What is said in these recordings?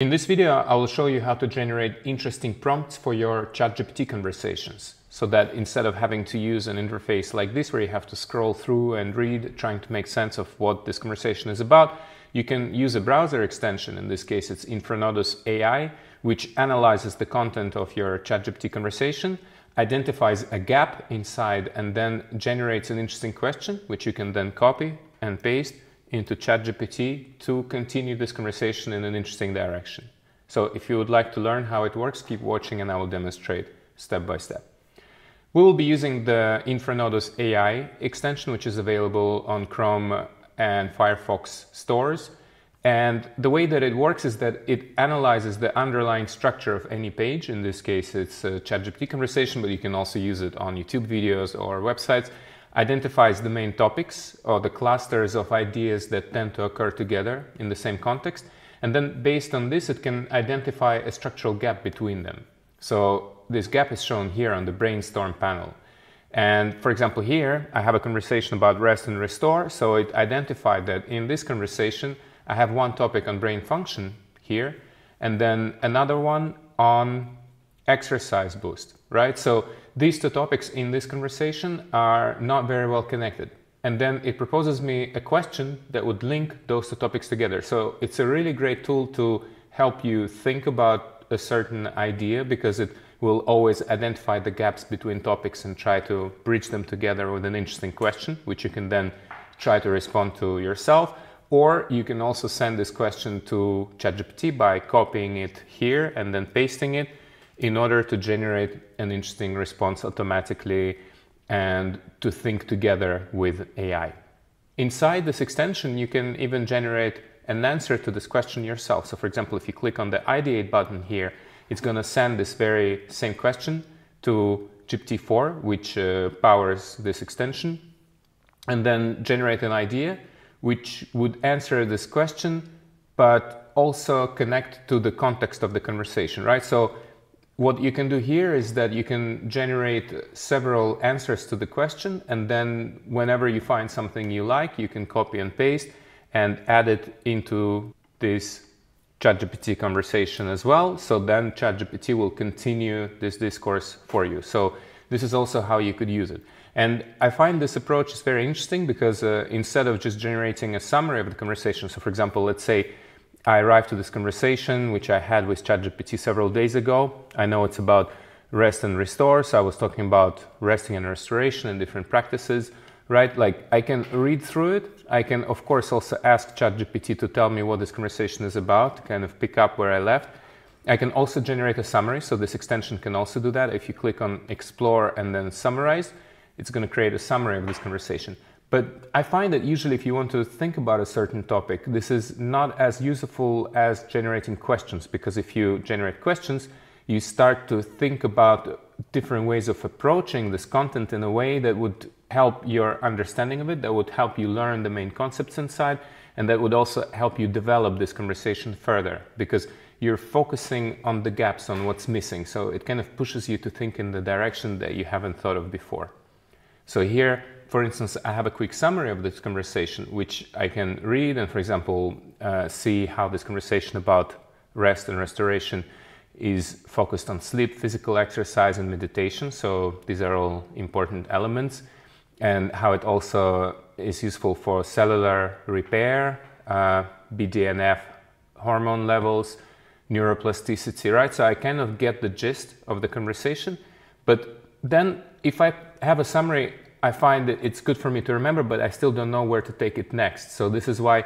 In this video, I will show you how to generate interesting prompts for your ChatGPT conversations, so that instead of having to use an interface like this where you have to scroll through and read, trying to make sense of what this conversation is about, you can use a browser extension. In this case, it's InfraNodus AI, which analyzes the content of your ChatGPT conversation, identifies a gap inside, and then generates an interesting question, which you can then copy and paste into ChatGPT to continue this conversation in an interesting direction. So if you would like to learn how it works, keep watching and I will demonstrate step by step. We will be using the InfraNodus AI extension, which is available on Chrome and Firefox stores. And the way that it works is that it analyzes the underlying structure of any page. In this case, it's a ChatGPT conversation, but you can also use it on YouTube videos or websites. Identifies the main topics or the clusters of ideas that tend to occur together in the same context. And then based on this, it can identify a structural gap between them. So this gap is shown here on the brainstorm panel. And for example, here I have a conversation about rest and restore. So it identified that in this conversation, I have one topic on brain function here, and then another one on exercise boost, right? So these two topics in this conversation are not very well connected. And then it proposes me a question that would link those two topics together. So it's a really great tool to help you think about a certain idea, because it will always identify the gaps between topics and try to bridge them together with an interesting question, which you can then try to respond to yourself. Or you can also send this question to ChatGPT by copying it here and then pasting it, in order to generate an interesting response automatically and to think together with AI. Inside this extension, you can even generate an answer to this question yourself. So for example, if you click on the ideate button here, it's gonna send this very same question to GPT-4, which powers this extension, and then generate an idea which would answer this question, but also connect to the context of the conversation, right? So what you can do here is that you can generate several answers to the question, and then whenever you find something you like, you can copy and paste and add it into this ChatGPT conversation as well. So then ChatGPT will continue this discourse for you. So this is also how you could use it. And I find this approach is very interesting because instead of just generating a summary of the conversation, so for example, let's say I arrived to this conversation, which I had with ChatGPT several days ago. I know it's about rest and restore, so I was talking about resting and restoration and different practices, right? Like, I can read through it. I can, of course, also ask ChatGPT to tell me what this conversation is about, kind of pick up where I left. I can also generate a summary, so this extension can also do that. If you click on Explore and then Summarize, it's going to create a summary of this conversation. But I find that usually if you want to think about a certain topic, this is not as useful as generating questions, because if you generate questions, you start to think about different ways of approaching this content in a way that would help your understanding of it, that would help you learn the main concepts inside, and that would also help you develop this conversation further, because you're focusing on the gaps, on what's missing. So it kind of pushes you to think in the direction that you haven't thought of before. So here, for instance, I have a quick summary of this conversation, which I can read and, for example, see how this conversation about rest and restoration is focused on sleep, physical exercise, and meditation. So these are all important elements, and how it also is useful for cellular repair, BDNF hormone levels, neuroplasticity, right? So I kind of get the gist of the conversation, but then if I have a summary, I find that it's good for me to remember, but I still don't know where to take it next. So this is why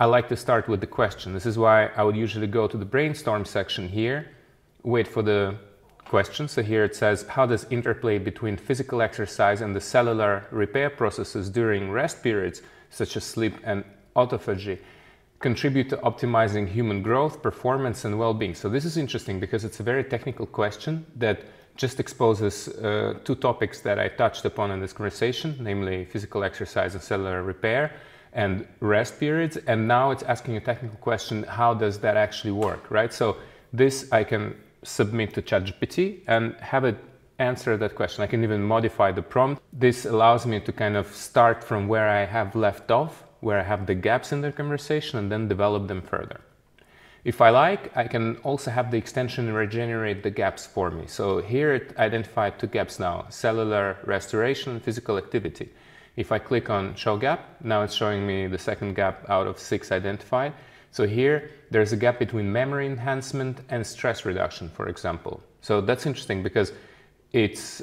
I like to start with the question. This is why I would usually go to the brainstorm section here, wait for the question. So here it says, how does interplay between physical exercise and the cellular repair processes during rest periods, such as sleep and autophagy, contribute to optimizing human growth, performance, and well-being? So this is interesting because it's a very technical question that just exposes two topics that I touched upon in this conversation, namely physical exercise and cellular repair and rest periods. And now it's asking a technical question, how does that actually work, right? So this I can submit to ChatGPT and have it answer that question. I can even modify the prompt. This allows me to kind of start from where I have left off, where I have the gaps in the conversation, and then develop them further. If I like, I can also have the extension regenerate the gaps for me. So here it identified two gaps now, cellular restoration and physical activity. If I click on show gap, now it's showing me the second gap out of 6 identified. So here there's a gap between memory enhancement and stress reduction, for example. So that's interesting because it's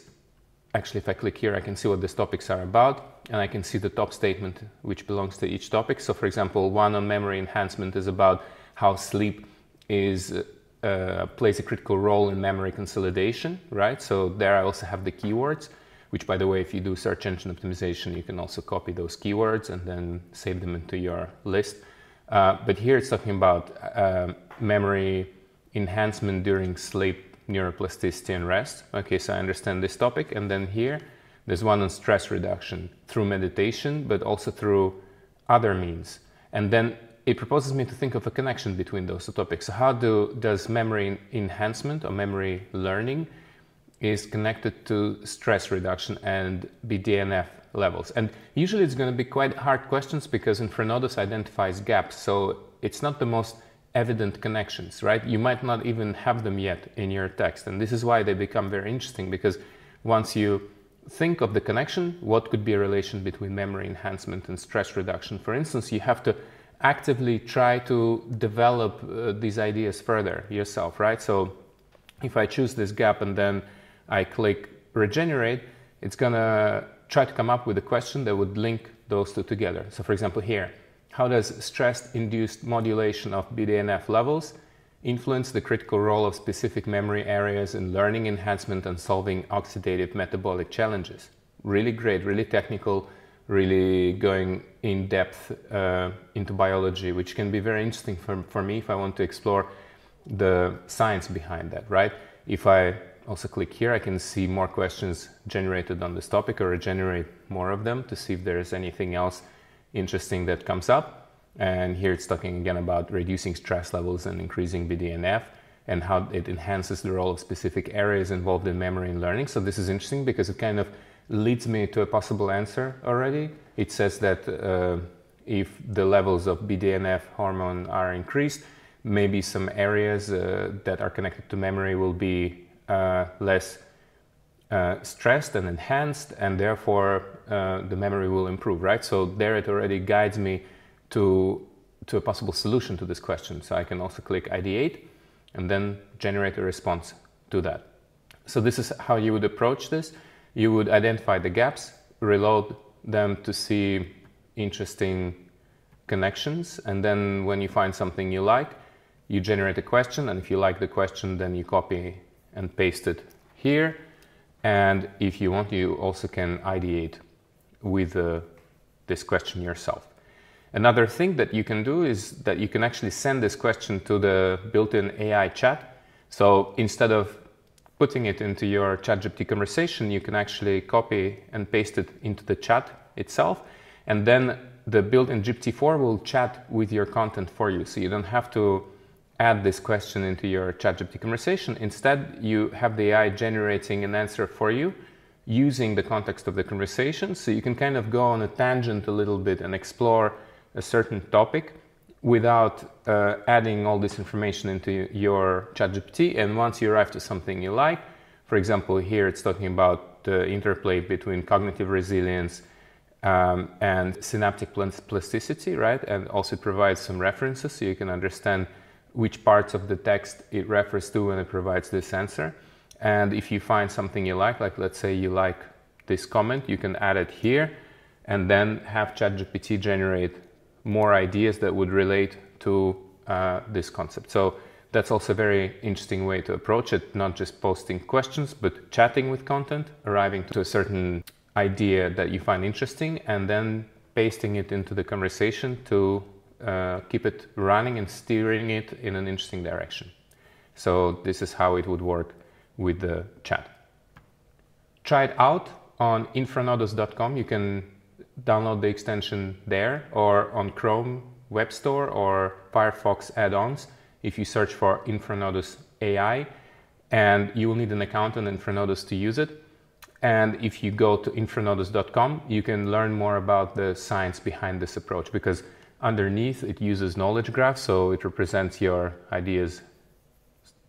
actually, if I click here, I can see what these topics are about, and I can see the top statement which belongs to each topic. So for example, one on memory enhancement is about how sleep is, plays a critical role in memory consolidation, right? So there I also have the keywords, which by the way, if you do search engine optimization, you can also copy those keywords and then save them into your list. But here it's talking about memory enhancement during sleep, neuroplasticity and rest. Okay, so I understand this topic. And then here, there's one on stress reduction through meditation, but also through other means. And then it proposes me to think of a connection between those two topics. So how does memory enhancement or memory learning is connected to stress reduction and BDNF levels? And usually it's going to be quite hard questions because InfraNodus identifies gaps. So it's not the most evident connections, right? You might not even have them yet in your text. And this is why they become very interesting, because once you think of the connection, what could be a relation between memory enhancement and stress reduction? For instance, you have to actively try to develop these ideas further yourself, right? So if I choose this gap and then I click regenerate, it's gonna try to come up with a question that would link those two together. So for example here, how does stress-induced modulation of BDNF levels influence the critical role of specific memory areas in learning enhancement and solving oxidative metabolic challenges? Really great, really technical, really going in depth into biology, which can be very interesting for me if I want to explore the science behind that, right? If I also click here, I can see more questions generated on this topic or regenerate more of them to see if there is anything else interesting that comes up. And here it's talking again about reducing stress levels and increasing BDNF and how it enhances the role of specific areas involved in memory and learning. So this is interesting because it kind of leads me to a possible answer already. It says that if the levels of BDNF hormone are increased, maybe some areas that are connected to memory will be less stressed and enhanced, and therefore the memory will improve, right? So there it already guides me to a possible solution to this question. So I can also click ideate and then generate a response to that. So this is how you would approach this. You would identify the gaps, reload them to see interesting connections, and then when you find something you like, you generate a question, and if you like the question, then you copy and paste it here. And if you want, you also can ideate with this question yourself. Another thing that you can do is that you can actually send this question to the built-in AI chat. So instead of putting it into your ChatGPT conversation, you can actually copy and paste it into the chat itself. And then the built-in GPT-4 will chat with your content for you. So you don't have to add this question into your ChatGPT conversation. Instead, you have the AI generating an answer for you using the context of the conversation. So you can kind of go on a tangent a little bit and explore a certain topic without adding all this information into your ChatGPT. And once you arrive to something you like, for example, here it's talking about the interplay between cognitive resilience and synaptic plasticity, right? And also provides some references so you can understand which parts of the text it refers to when it provides this answer. And if you find something you like let's say you like this comment, you can add it here and then have ChatGPT generate more ideas that would relate to this concept. So that's also a very interesting way to approach it, not just posting questions, but chatting with content, arriving to a certain idea that you find interesting, and then pasting it into the conversation to keep it running and steering it in an interesting direction. So this is how it would work with the chat. Try it out on infranodus.com. You can download the extension there or on Chrome Web Store or Firefox add-ons if you search for InfraNodus AI, and you will need an account on InfraNodus to use it. And if you go to infranodus.com, you can learn more about the science behind this approach, because Underneath, it uses knowledge graph, so it represents your ideas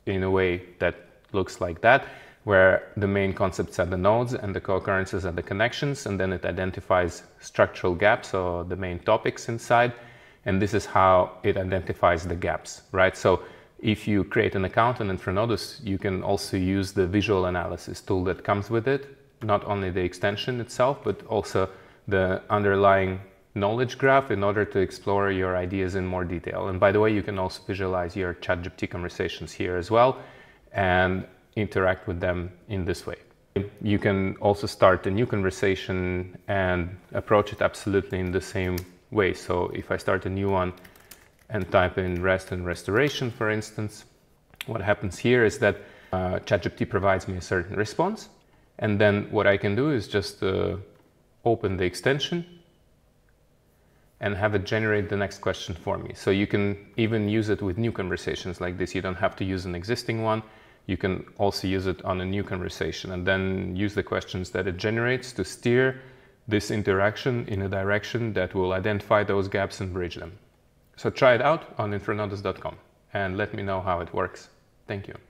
in a way that looks like that, where the main concepts are the nodes and the co-occurrences and the connections, and then it identifies structural gaps or the main topics inside, and this is how it identifies the gaps, right? So if you create an account in InfraNodus, you can also use the visual analysis tool that comes with it, not only the extension itself, but also the underlying knowledge graph in order to explore your ideas in more detail. And by the way, you can also visualize your ChatGPT conversations here as well and interact with them in this way. You can also start a new conversation and approach it absolutely in the same way. So if I start a new one and type in rest and restoration, for instance, what happens here is that ChatGPT provides me a certain response. And then what I can do is just open the extension and have it generate the next question for me. So you can even use it with new conversations like this. You don't have to use an existing one. You can also use it on a new conversation and then use the questions that it generates to steer this interaction in a direction that will identify those gaps and bridge them. So try it out on infranodus.com and let me know how it works. Thank you.